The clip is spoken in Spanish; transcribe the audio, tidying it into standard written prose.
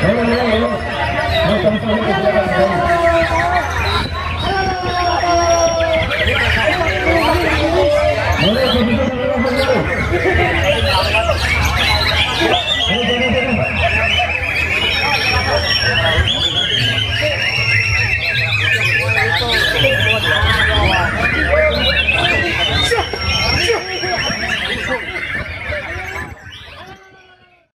Hey,